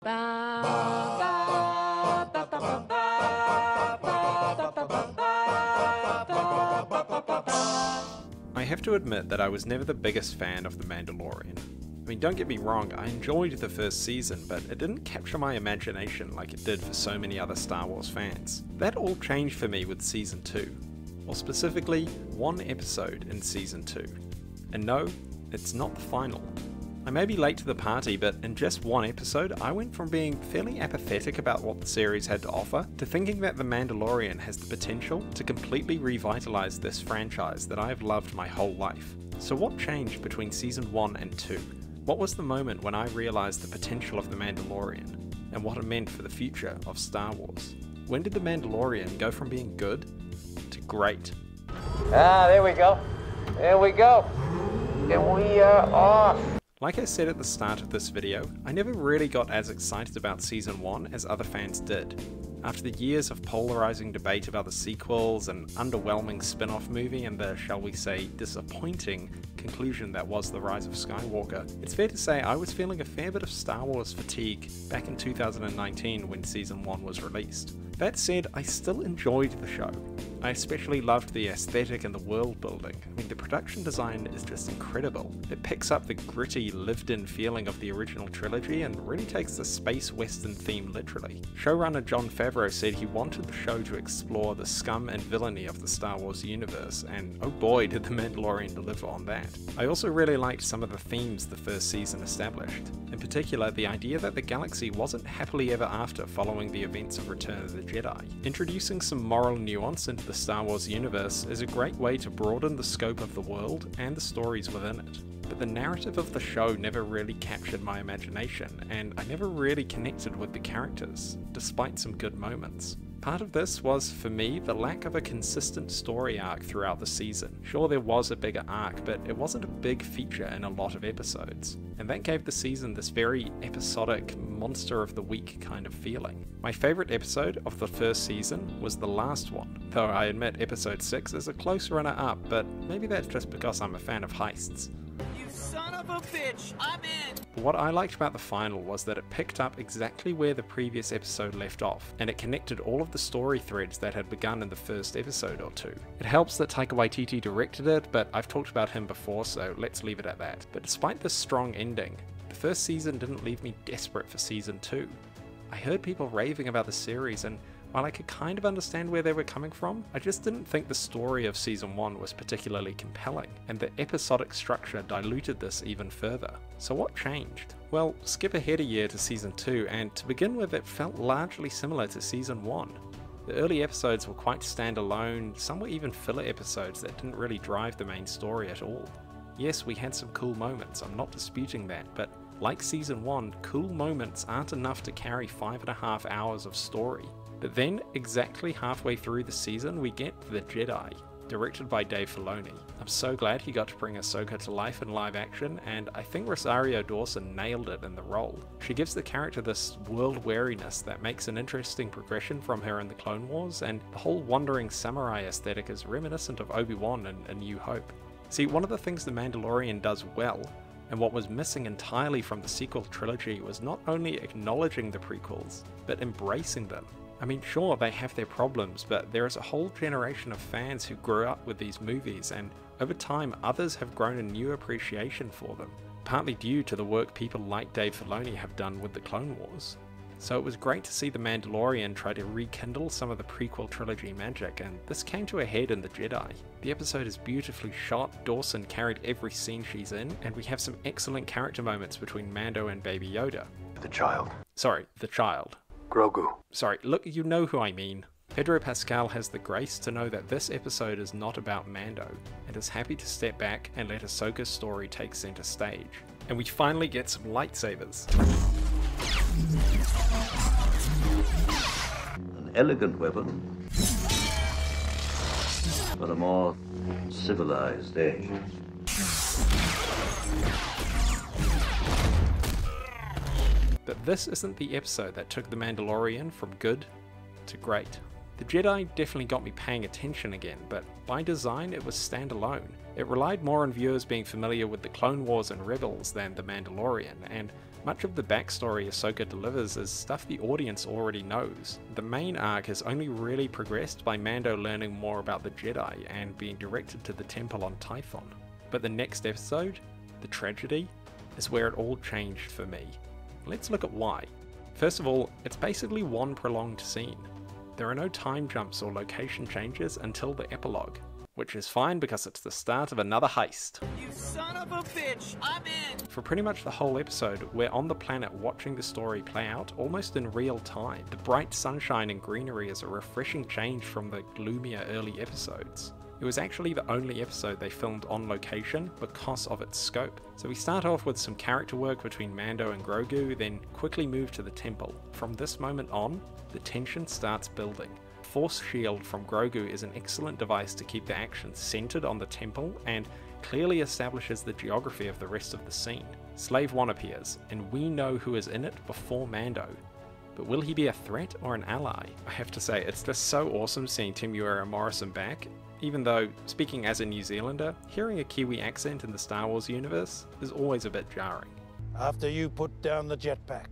I have to admit that I was never the biggest fan of The Mandalorian. I mean, don't get me wrong, I enjoyed the first season, but it didn't capture my imagination like it did for so many other Star Wars fans. That all changed for me with season 2, or specifically, one episode in season 2. And no, it's not the final. I may be late to the party, but in just one episode, I went from being fairly apathetic about what the series had to offer, to thinking that The Mandalorian has the potential to completely revitalize this franchise that I have loved my whole life. So what changed between season 1 and 2? What was the moment when I realized the potential of The Mandalorian, and what it meant for the future of Star Wars? When did The Mandalorian go from being good to great? Ah, there we go. There we go. And we are off. Like I said at the start of this video, I never really got as excited about Season 1 as other fans did. After the years of polarizing debate about the sequels, an underwhelming spin-off movie, and the, shall we say, disappointing conclusion that was The Rise of Skywalker, it's fair to say I was feeling a fair bit of Star Wars fatigue back in 2019 when Season 1 was released. That said, I still enjoyed the show. I especially loved the aesthetic and the world building. I mean, the production design is just incredible. It picks up the gritty, lived-in feeling of the original trilogy and really takes the space western theme literally. Showrunner Jon Favreau said he wanted the show to explore the scum and villainy of the Star Wars universe, and oh boy did The Mandalorian deliver on that. I also really liked some of the themes the first season established. In particular, the idea that the galaxy wasn't happily ever after following the events of Return of the Jedi. Introducing some moral nuance into the Star Wars universe is a great way to broaden the scope of the world and the stories within it, but the narrative of the show never really captured my imagination, and I never really connected with the characters, despite some good moments. Part of this was, for me, the lack of a consistent story arc throughout the season. Sure, there was a bigger arc, but it wasn't a big feature in a lot of episodes, and that gave the season this very episodic, monster of the week kind of feeling. My favourite episode of the first season was the last one, though I admit episode 6 is a close runner-up, but maybe that's just because I'm a fan of heists. You son of a bitch, I'm in! What I liked about the final was that it picked up exactly where the previous episode left off, and it connected all of the story threads that had begun in the first episode or two. It helps that Taika Waititi directed it, but I've talked about him before, so let's leave it at that. But despite this strong ending, the first season didn't leave me desperate for season 2. I heard people raving about the series, and while I could kind of understand where they were coming from, I just didn't think the story of Season 1 was particularly compelling, and the episodic structure diluted this even further. So what changed? Well, skip ahead a year to Season 2, and to begin with it felt largely similar to Season 1. The early episodes were quite standalone, some were even filler episodes that didn't really drive the main story at all. Yes, we had some cool moments, I'm not disputing that, but like Season 1, cool moments aren't enough to carry 5.5 hours of story. But then, exactly halfway through the season, we get The Jedi, directed by Dave Filoni. I'm so glad he got to bring Ahsoka to life in live action, and I think Rosario Dawson nailed it in the role. She gives the character this world wariness that makes an interesting progression from her in the Clone Wars, and the whole wandering samurai aesthetic is reminiscent of Obi-Wan in A New Hope. See, one of the things The Mandalorian does well, and what was missing entirely from the sequel trilogy, was not only acknowledging the prequels, but embracing them. I mean, sure, they have their problems, but there is a whole generation of fans who grew up with these movies, and over time others have grown a new appreciation for them, partly due to the work people like Dave Filoni have done with the Clone Wars. So it was great to see The Mandalorian try to rekindle some of the prequel trilogy magic, and this came to a head in The Jedi. The episode is beautifully shot, Dawson carried every scene she's in, and we have some excellent character moments between Mando and Baby Yoda. The child. Grogu. Sorry, look, you know who I mean. Pedro Pascal has the grace to know that this episode is not about Mando, and is happy to step back and let Ahsoka's story take center stage. And we finally get some lightsabers. An elegant weapon for a more civilized age. But this isn't the episode that took The Mandalorian from good to great. The Jedi definitely got me paying attention again, but by design it was standalone. It relied more on viewers being familiar with the Clone Wars and Rebels than The Mandalorian, and much of the backstory Ahsoka delivers is stuff the audience already knows. The main arc has only really progressed by Mando learning more about the Jedi and being directed to the temple on Tython. But the next episode, the tragedy, is where it all changed for me. Let's look at why. First of all, it's basically one prolonged scene. There are no time jumps or location changes until the epilogue, which is fine because it's the start of another heist. You son of a bitch, I'm in! For pretty much the whole episode, we're on the planet watching the story play out almost in real time. The bright sunshine and greenery is a refreshing change from the gloomier early episodes. It was actually the only episode they filmed on location because of its scope. So we start off with some character work between Mando and Grogu, then quickly move to the temple. From this moment on, the tension starts building. Force shield from Grogu is an excellent device to keep the action centered on the temple and clearly establishes the geography of the rest of the scene. Slave One appears, and we know who is in it before Mando. But will he be a threat or an ally? I have to say, it's just so awesome seeing Temuera Morrison back. Even though, speaking as a New Zealander, hearing a Kiwi accent in the Star Wars universe is always a bit jarring. After you put down the jetpack.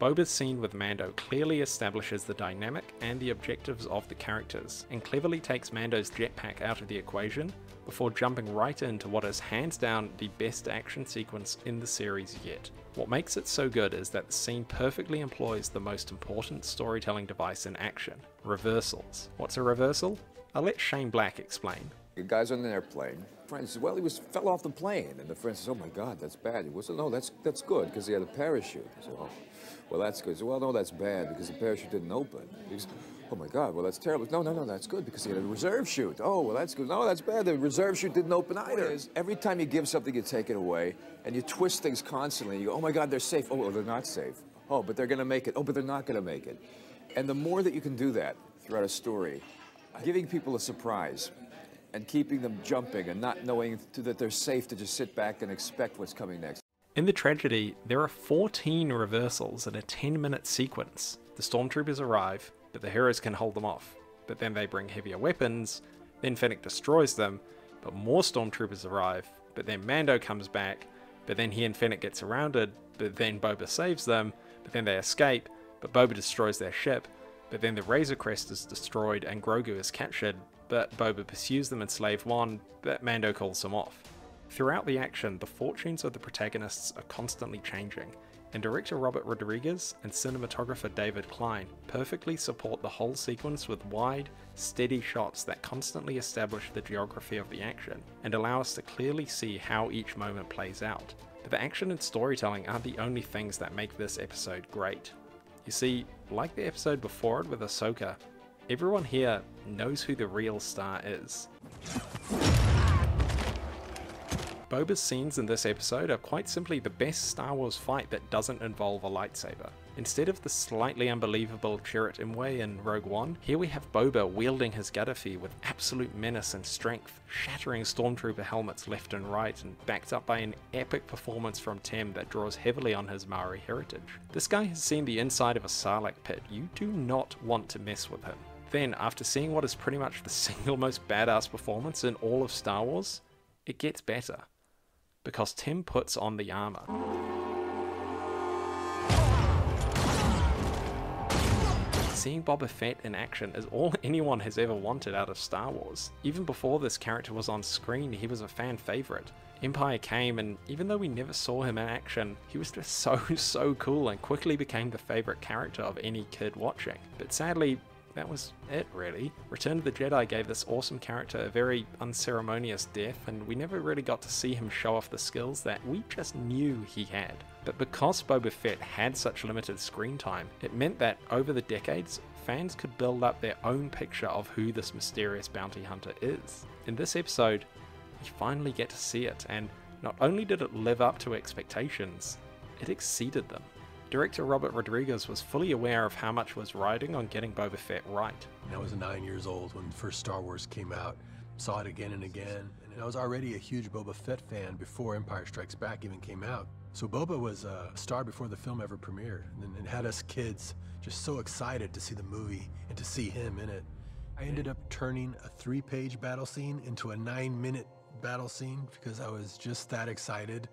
Boba's scene with Mando clearly establishes the dynamic and the objectives of the characters, and cleverly takes Mando's jetpack out of the equation before jumping right into what is hands down the best action sequence in the series yet. What makes it so good is that the scene perfectly employs the most important storytelling device in action: reversals. What's a reversal? I'll let Shane Black explain. The guy's on an airplane. Friend says, well, he fell off the plane. And the friend says, oh my God, that's bad. He goes, no, that's good, because he had a parachute. He said, oh, well, that's good. He said, well, no, that's bad, because the parachute didn't open. He goes, oh my God, well, that's terrible. No, no, no, that's good, because he had a reserve chute. Oh, well, that's good. No, that's bad. The reserve chute didn't open either. Every time you give something, you take it away, and you twist things constantly. You go, oh my God, they're safe. Oh, well, they're not safe. Oh, but they're going to make it. Oh, but they're not going to make it. And the more that you can do that throughout a story, giving people a surprise and keeping them jumping and not knowing that they're safe to just sit back and expect what's coming next. In the tragedy, there are 14 reversals in a 10-minute sequence. The stormtroopers arrive, but the heroes can hold them off. But then they bring heavier weapons, then Fennec destroys them, but more stormtroopers arrive, but then Mando comes back, but then he and Fennec get surrounded, but then Boba saves them, but then they escape, but Boba destroys their ship, but then the Razor Crest is destroyed and Grogu is captured, but Boba pursues them in Slave One, but Mando calls them off. Throughout the action, the fortunes of the protagonists are constantly changing, and director Robert Rodriguez and cinematographer David Klein perfectly support the whole sequence with wide, steady shots that constantly establish the geography of the action, and allow us to clearly see how each moment plays out. But the action and storytelling aren't the only things that make this episode great. You see, like the episode before it with Ahsoka, everyone here knows who the real star is. Boba's scenes in this episode are quite simply the best Star Wars fight that doesn't involve a lightsaber. Instead of the slightly unbelievable Chirrut Imwe in Rogue One, here we have Boba wielding his Gaddafi with absolute menace and strength, shattering stormtrooper helmets left and right, and backed up by an epic performance from Tem that draws heavily on his Maori heritage. This guy has seen the inside of a Sarlacc pit. You do not want to mess with him. Then, after seeing what is pretty much the single most badass performance in all of Star Wars, it gets better. Because Tem puts on the armor. Seeing Boba Fett in action is all anyone has ever wanted out of Star Wars. Even before this character was on screen, he was a fan favorite. Empire came, and even though we never saw him in action, he was just so cool and quickly became the favorite character of any kid watching. But sadly, that was it, really. Return of the Jedi gave this awesome character a very unceremonious death, and we never really got to see him show off the skills that we just knew he had. But because Boba Fett had such limited screen time, it meant that over the decades, fans could build up their own picture of who this mysterious bounty hunter is. In this episode, we finally get to see it, and not only did it live up to expectations, it exceeded them. Director Robert Rodriguez was fully aware of how much was riding on getting Boba Fett right. I was 9 years old when the first Star Wars came out, saw it again and again, and I was already a huge Boba Fett fan before Empire Strikes Back even came out. So Boba was a star before the film ever premiered, and it had us kids just so excited to see the movie and to see him in it. I ended up turning a 3-page battle scene into a 9-minute battle scene because I was just that excited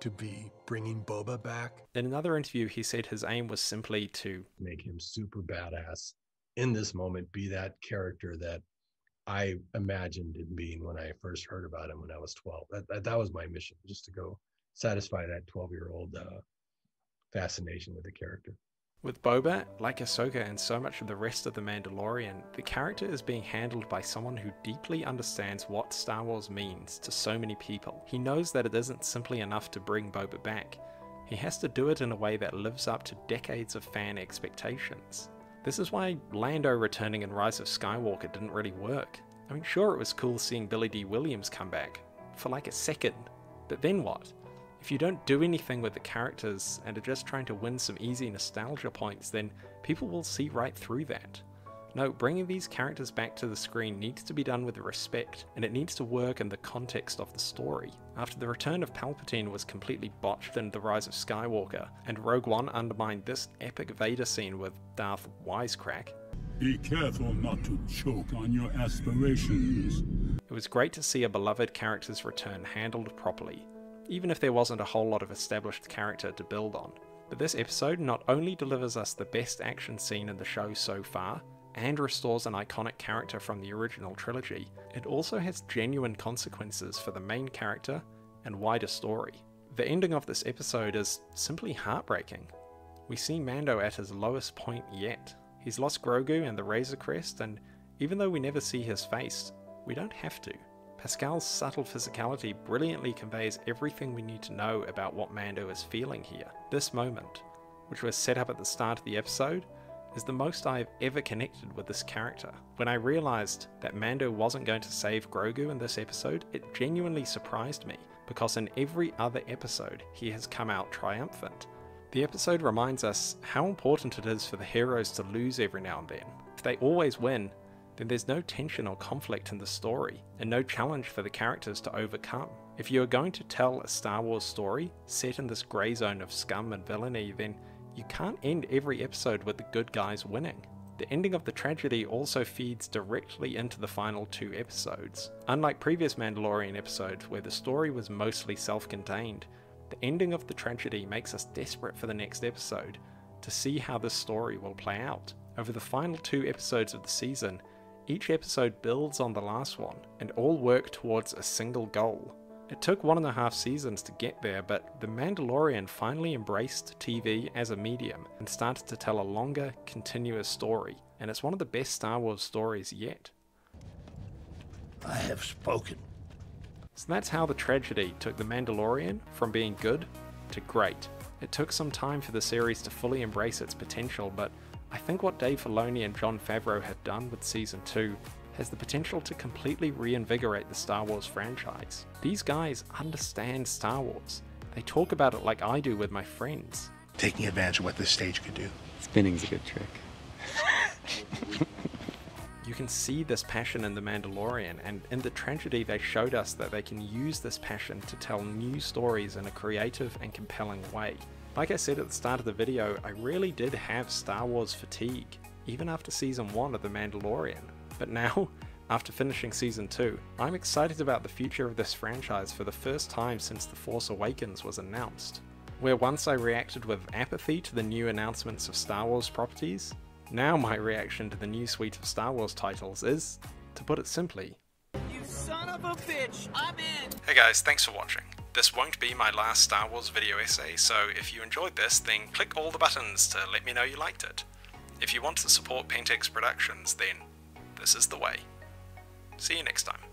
to be bringing Boba back. In another interview, he said his aim was simply to make him super badass in this moment, be that character that I imagined him being when I first heard about him when I was 12. That was my mission, just to go satisfy that 12-year-old fascination with the character. With Boba, like Ahsoka and so much of the rest of The Mandalorian, the character is being handled by someone who deeply understands what Star Wars means to so many people. He knows that it isn't simply enough to bring Boba back. He has to do it in a way that lives up to decades of fan expectations. This is why Lando returning in Rise of Skywalker didn't really work. I mean, sure, it was cool seeing Billy Dee Williams come back, for like a second, but then what? If you don't do anything with the characters and are just trying to win some easy nostalgia points, then people will see right through that. No, bringing these characters back to the screen needs to be done with respect, and it needs to work in the context of the story. After the return of Palpatine was completely botched in The Rise of Skywalker, and Rogue One undermined this epic Vader scene with Darth Wisecrack, "Be careful not to choke on your aspirations," it was great to see a beloved character's return handled properly, even if there wasn't a whole lot of established character to build on. But this episode not only delivers us the best action scene in the show so far, and restores an iconic character from the original trilogy, it also has genuine consequences for the main character and wider story. The ending of this episode is simply heartbreaking. We see Mando at his lowest point yet. He's lost Grogu and the Razor Crest, and even though we never see his face, we don't have to. Pascal's subtle physicality brilliantly conveys everything we need to know about what Mando is feeling here. This moment, which was set up at the start of the episode, is the most I've ever connected with this character. When I realized that Mando wasn't going to save Grogu in this episode, it genuinely surprised me, because in every other episode, he has come out triumphant. The episode reminds us how important it is for the heroes to lose every now and then. If they always win, then there's no tension or conflict in the story, and no challenge for the characters to overcome. If you are going to tell a Star Wars story set in this grey zone of scum and villainy, then you can't end every episode with the good guys winning. The ending of the tragedy also feeds directly into the final two episodes. Unlike previous Mandalorian episodes, where the story was mostly self-contained, the ending of the tragedy makes us desperate for the next episode, to see how this story will play out. Over the final two episodes of the season, each episode builds on the last one, and all work towards a single goal. It took 1.5 seasons to get there, but The Mandalorian finally embraced TV as a medium and started to tell a longer, continuous story, and it's one of the best Star Wars stories yet. I have spoken. So that's how the tragedy took The Mandalorian from being good to great. It took some time for the series to fully embrace its potential, but I think what Dave Filoni and Jon Favreau have done with Season 2 has the potential to completely reinvigorate the Star Wars franchise. These guys understand Star Wars. They talk about it like I do with my friends. Taking advantage of what this stage could do. Spinning's a good trick. You can see this passion in The Mandalorian, and in the tragedy they showed us that they can use this passion to tell new stories in a creative and compelling way. Like I said at the start of the video, I really did have Star Wars fatigue, even after Season 1 of The Mandalorian. But now, after finishing Season 2, I'm excited about the future of this franchise for the first time since The Force Awakens was announced. Where once I reacted with apathy to the new announcements of Star Wars properties, now my reaction to the new suite of Star Wars titles is, to put it simply, "You son of a bitch, I'm in!" Hey guys, thanks for watching. This won't be my last Star Wars video essay, so if you enjoyed this, then click all the buttons to let me know you liked it. If you want to support Pentex Productions, then this is the way. See you next time.